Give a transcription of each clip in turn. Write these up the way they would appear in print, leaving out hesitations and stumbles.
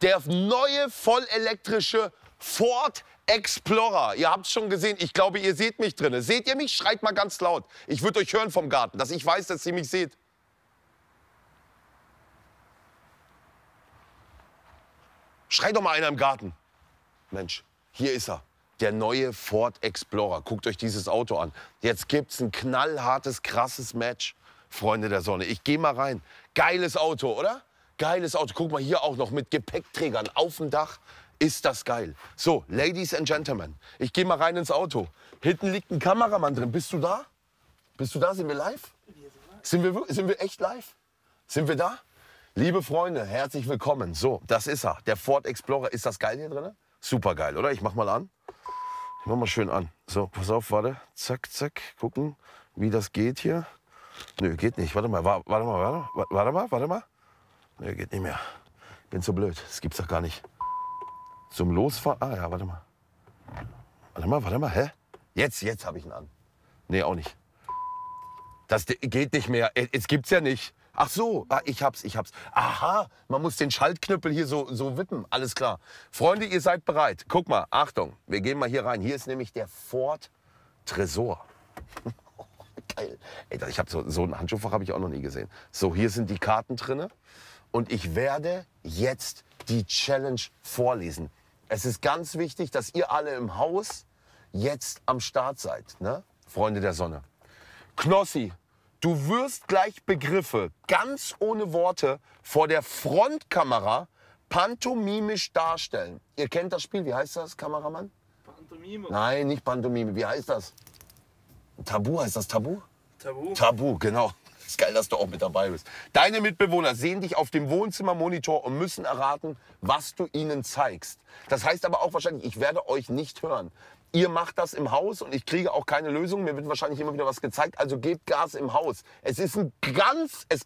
Der neue vollelektrische Ford Explorer. Ihr habt es schon gesehen. Ich glaube, ihr seht mich drin. Seht ihr mich? Schreit mal ganz laut. Ich würde euch hören vom Garten, dass ich weiß, dass ihr mich seht. Schreit doch mal einer im Garten. Mensch, hier ist er. Der neue Ford Explorer. Guckt euch dieses Auto an. Jetzt gibt's ein knallhartes, krasses Match. Freunde der Sonne, ich gehe mal rein. Geiles Auto, oder? Geiles Auto. Guck mal, hier auch noch mit Gepäckträgern auf dem Dach. Ist das geil. So, Ladies and Gentlemen, ich gehe mal rein ins Auto. Hinten liegt ein Kameramann drin. Bist du da? Bist du da? Sind wir live? Sind wir echt live? Sind wir da? Liebe Freunde, herzlich willkommen. So, das ist er. Der Ford Explorer. Ist das geil hier drin? Super geil, oder? Ich mach mal an. Ich mach mal schön an. So, pass auf, warte. Zack, zack. Gucken, wie das geht hier. Nö, geht nicht. Warte mal. Nö, geht nicht mehr. Ich bin so blöd. Das gibt's doch gar nicht. Zum Losfahren. Ah ja, warte mal. Warte mal. Hä? Jetzt habe ich ihn an. Nee, auch nicht. Das geht nicht mehr. Es gibt's ja nicht. Ach so, ich hab's. Aha, man muss den Schaltknüppel hier so wippen. Alles klar. Freunde, ihr seid bereit. Guck mal, Achtung, wir gehen mal hier rein. Hier ist nämlich der Ford Tresor. Geil. Ey, ich hab so einen Handschuhfach habe ich auch noch nie gesehen. So, hier sind die Karten drin. Und ich werde jetzt die Challenge vorlesen. Es ist ganz wichtig, dass ihr alle im Haus jetzt am Start seid. Ne? Freunde der Sonne. Knossi, du wirst gleich Begriffe ganz ohne Worte vor der Frontkamera pantomimisch darstellen. Ihr kennt das Spiel. Wie heißt das, Kameramann? Pantomime. Nein, nicht Pantomime. Wie heißt das? Tabu, heißt das Tabu? Tabu. Tabu, genau. Ist geil, dass du auch mit dabei bist. Deine Mitbewohner sehen dich auf dem Wohnzimmermonitor und müssen erraten, was du ihnen zeigst. Das heißt aber auch wahrscheinlich, ich werde euch nicht hören. Ihr macht das im Haus und ich kriege auch keine Lösung. Mir wird wahrscheinlich immer wieder was gezeigt. Also gebt Gas im Haus. Es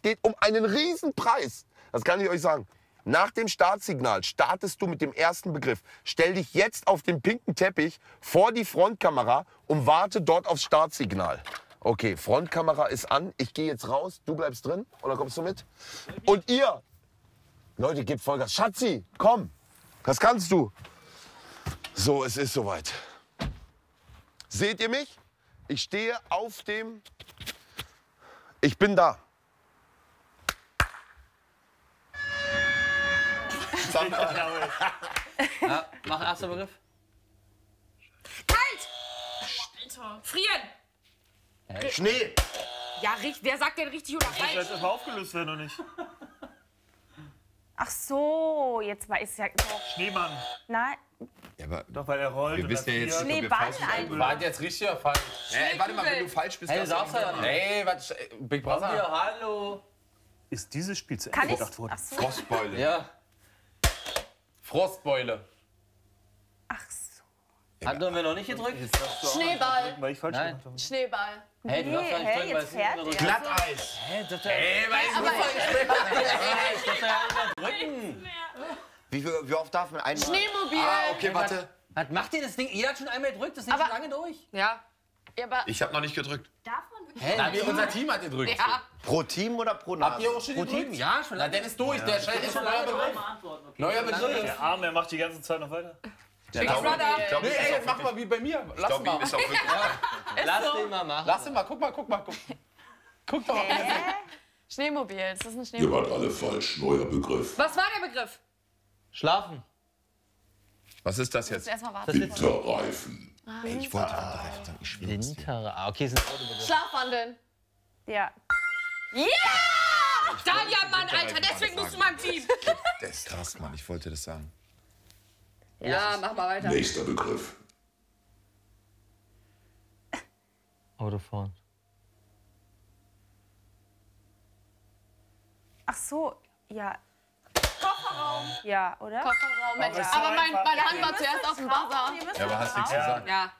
geht um einen Riesenpreis. Das kann ich euch sagen. Nach dem Startsignal startest du mit dem ersten Begriff. Stell dich jetzt auf den pinken Teppich vor die Frontkamera und warte dort aufs Startsignal. Okay, Frontkamera ist an. Ich gehe jetzt raus. Du bleibst drin oder kommst du mit? Und ihr, Leute, gebt Vollgas. Schatzi, komm, das kannst du. So, es ist soweit. Seht ihr mich? Ich stehe auf dem... Ich bin da. Ja, mach erster Begriff. Kalt! Alter. Frieren! Hey. Schnee! Ja, wer sagt denn richtig oder falsch? Das ist mal aufgelöst werden oder nicht? Ach so, jetzt mal ist ja. Doch. Schneemann! Nein. Ja, aber doch, weil er rollt. Wir wissen ja jetzt nicht, ob wir falsch sind. War jetzt richtig oder falsch? Ey, warte mal, wenn du falsch bist, dann sagst du ja nicht. Ey, was? Big Brother? Hallo! Ist dieses Spiel zu Ende gedacht worden? So. Frostbeule. Ja. Frostbeule. Ach so. Ja, haben wir noch nicht gedrückt? Schneeball. Weil ich falsch gemacht habe. Schneeball. Hey, du darfst doch nicht drücken, weil es nicht drücken. Glatteis. Hey, das darf ja nicht drücken. Wie oft darf man einmal? Schneemobil. Ah, okay, warte. Was macht ihr das Ding? Jeder hat schon einmal gedrückt, das ist nicht so lange durch. Ja. Ich habe noch nicht gedrückt. Darf man wirklich? Hey, unser Team hat gedrückt. Ja. Pro Team oder pro Nase? Habt ihr auch schon pro Team? Ja, schon. Na, der ist durch. Ja. Der scheint jetzt schon lange Antworten. Okay. Neuer Begriff. Der Arm, der macht die ganze Zeit noch weiter. Der Big Brother. Nee, ey, jetzt mach mal wie bei mir. Lass mal. Ist auch wirklich. Ja. Lass den mal machen. Lass den mal. Guck mal. Guck doch mal. Schneemobil. Ist das ein Schneemobil? Ihr wart alle falsch. Neuer Begriff. Was war der Begriff? Schlafen. Was ist das jetzt? Winterreifen. Ey, ich wollte Winterreifen sagen. Ich schwöre es dir. Okay, ist ein Autobegriff. Schlafwandeln. Ja. Ja! Yeah! Daniel, Mann, Alter, deswegen musst du meinem Team. Das ist krass, Mann, ich wollte das sagen. Ja, mach mal weiter. Nächster Begriff. Autofahren. Ach so, ja. Kofferraum. Ja, oder? Kofferraum, Mensch. Aber meine Hand war zuerst auf dem Wasser. Ja, aber hast nichts gesagt. Ja.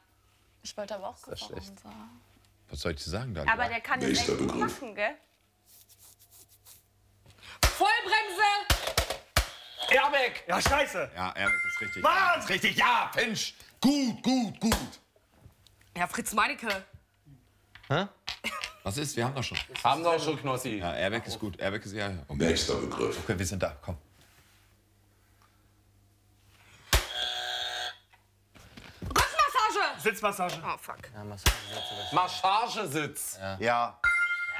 Ich wollte aber auch Kofferraum sagen. Was soll ich dir sagen, Daniel? Aber der kann nicht gut machen, gell? Vollbremse! Airbag! Ja, scheiße! Ja, Airbag ist richtig. Mann! Ist richtig, ja, Pinch! Gut! Ja, Fritz Meinecke. Hä? Was ist? Wir haben doch schon. Haben wir auch schon, Knossi. Ja, Airbag ist gut. Airbag ist ja. Okay. Nächster Begriff. Okay, wir sind da, komm. Sitzmassage. Oh, fuck. Ja, Massagesitz. Ja.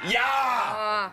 Ja.